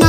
Át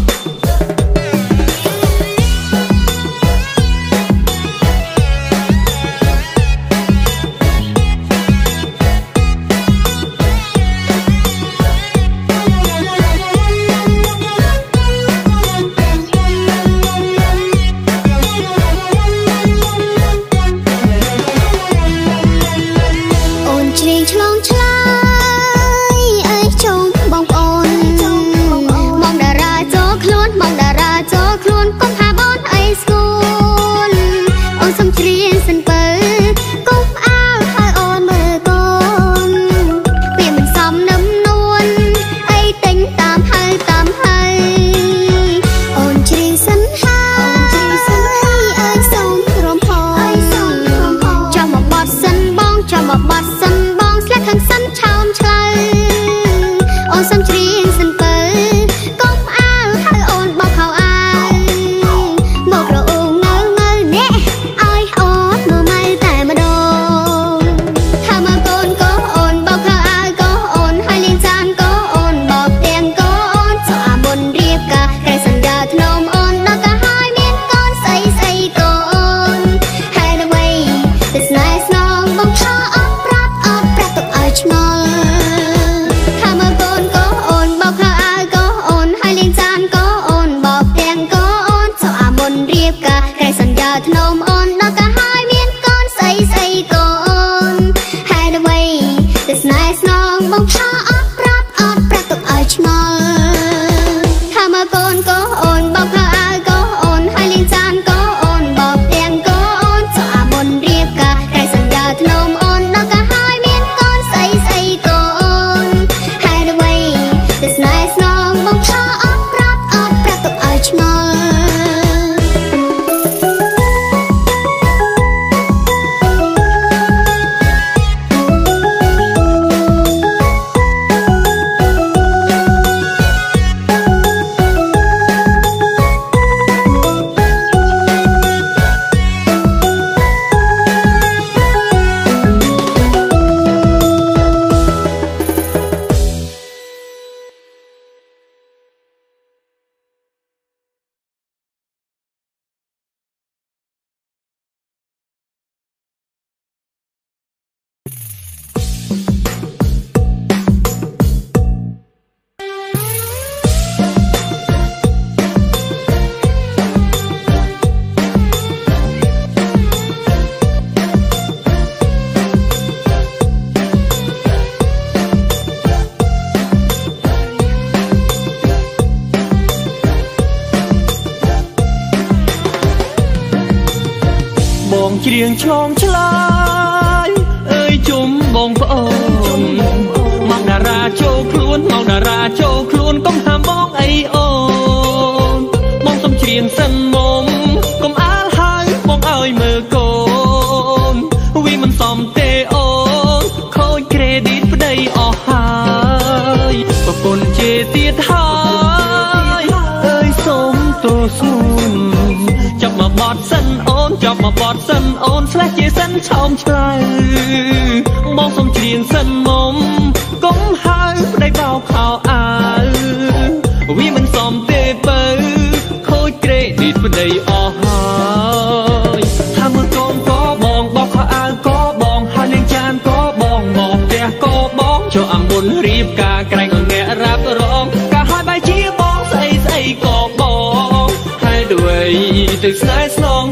chuyện trong trái ơi chúng bông phồng mong đà ra châu khuôn mong đà ra châu khuôn công tham bóng ấy ôn mong tâm chuyện sân mồm công á hai mong ơi mơ con vì mình xóm tê ôn khôi credit vào đây ở hai và con chê tiết hai ơi sống tô xuân chọc mà bọt sân ôn chọc mà bọt sân ôn slash chia sân trong trời mong sông truyền sân mông cũng hai đây vào khảo ai vì mình xóm tê bơ khôi credit vào đây ở hai tham ơn con có bòn bọc khảo ai có bòn hai lên chan có bòn một đè có bóng cho ăn buồn riêng cả cành ở nghe rap rong cả hai bài chia bóng xây xây có bóng hai đuổi từ say song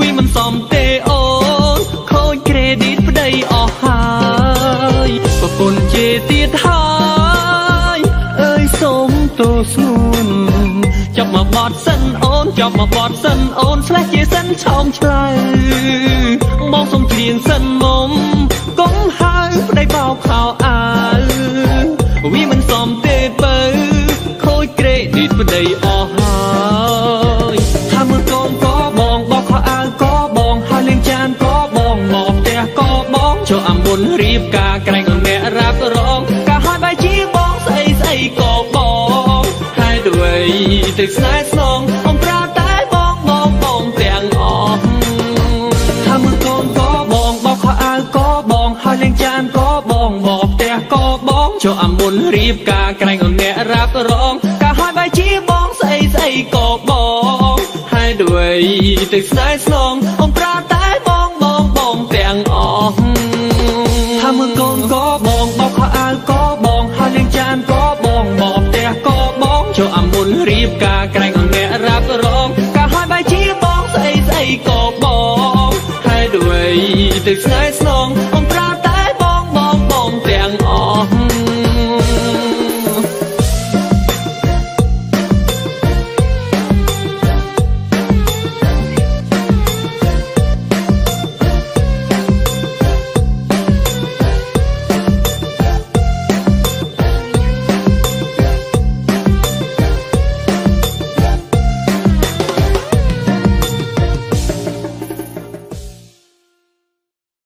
vì mình xóm tê ôn khôi credit vào đây ở hai cho một bọt sân ôn sẽ chia sân trong trời mong sông truyền sân mồm cũng hai đây bao khảo à vì mình xóm tê bơ khôi kệ đi bên đây o hơi tham mưu con có bòn bao khảo an có bòn hai liên chan có bòn một te có bón cho ăn buồn riệp cả cành còn mẹ rap rong cả hai bài chí bón xây xây có bón hai tuổi từ sáng song ông ra tái bón bón bón tiền ngọt tham mưu con có bòn bao khảo an có bòn hai liên chan có bòn một te có bón cho ăn buồn riệp cả cành còn mẹ rap rong cả hai bài chí bón xây xây có bón hai tuổi từ sáng song ông ra tái bón bón bón tiền ngọt tham mưu con có bòn bao khảo an có bòn hai liên chan có bòn một te có bón cho ăn buồn riệp cả cành